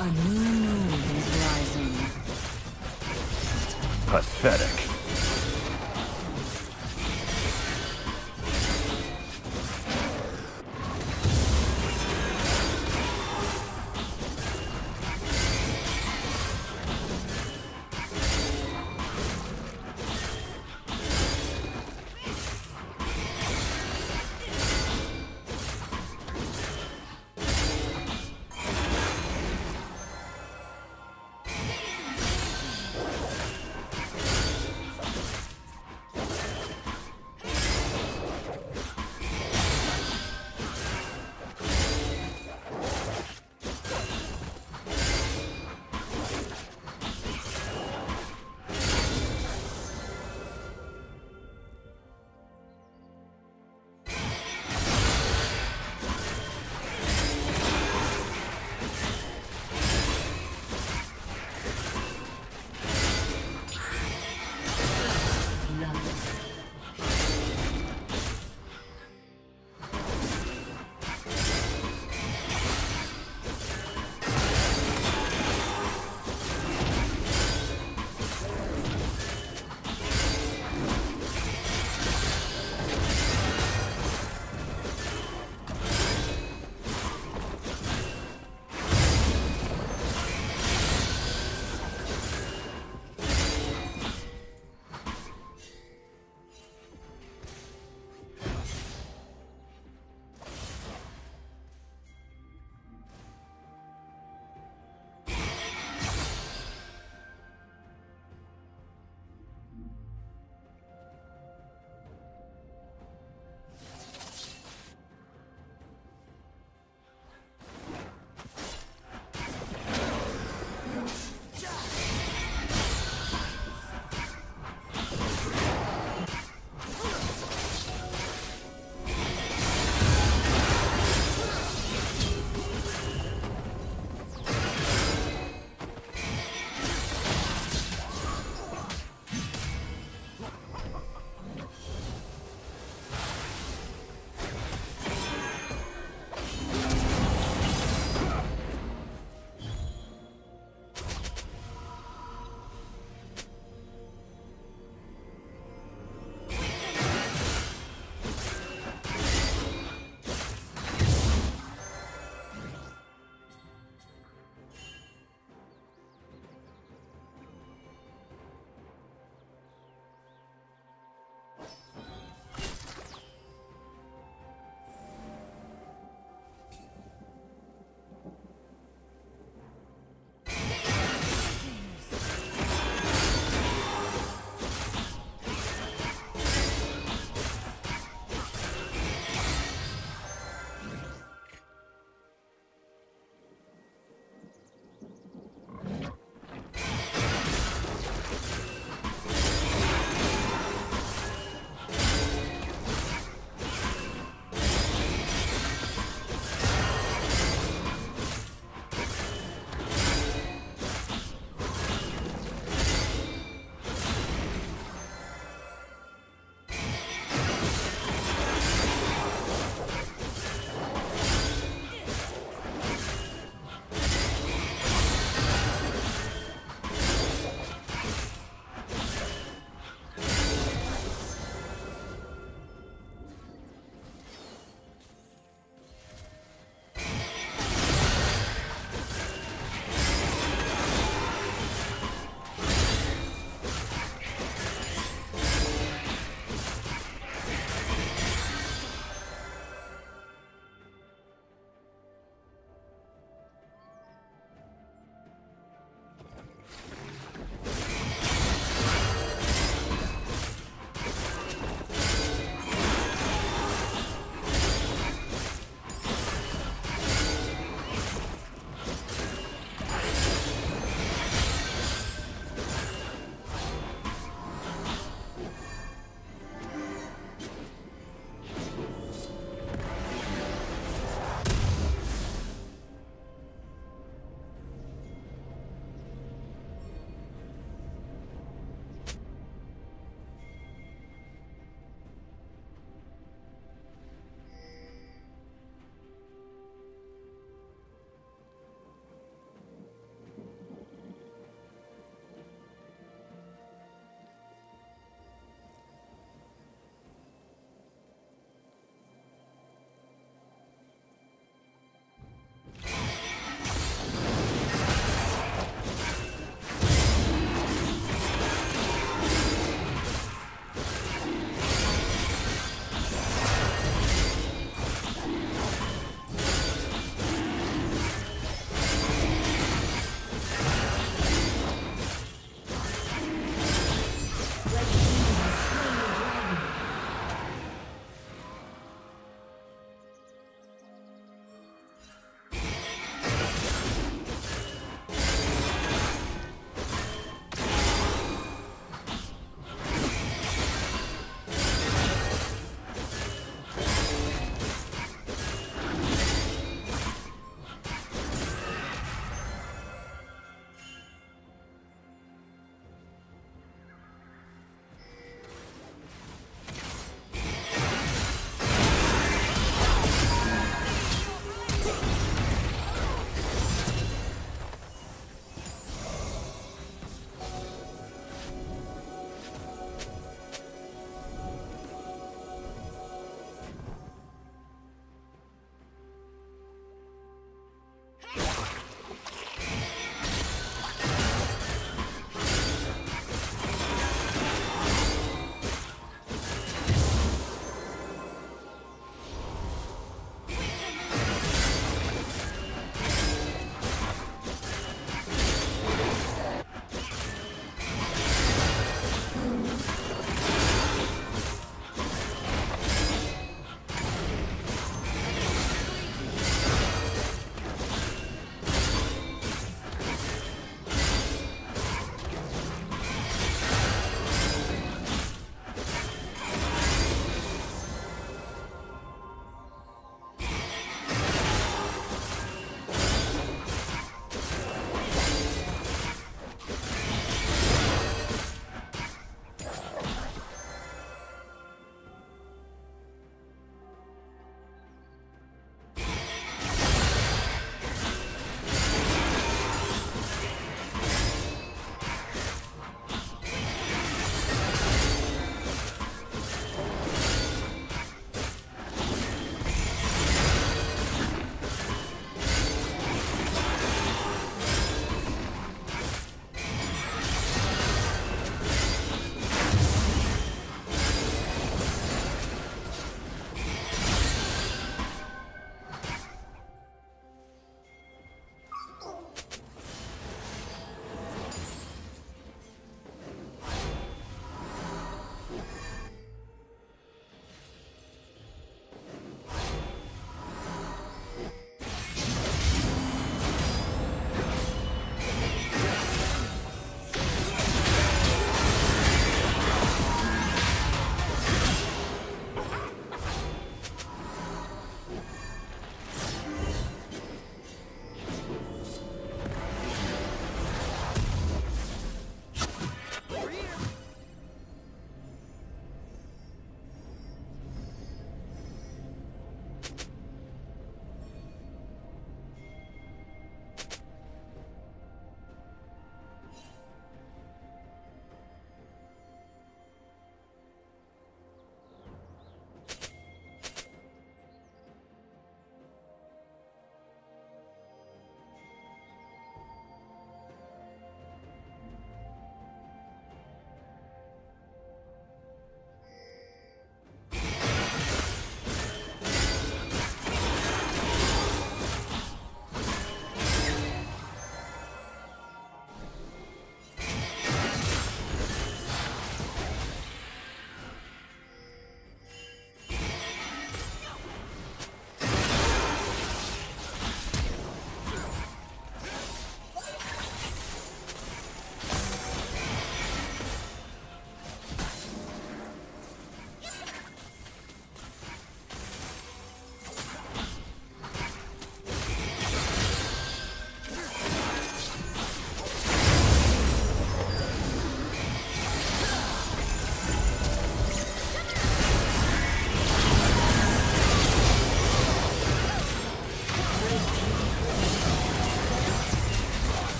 A new moon is rising. Pathetic.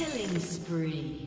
Killing spree.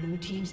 Blue team's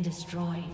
Destroyed.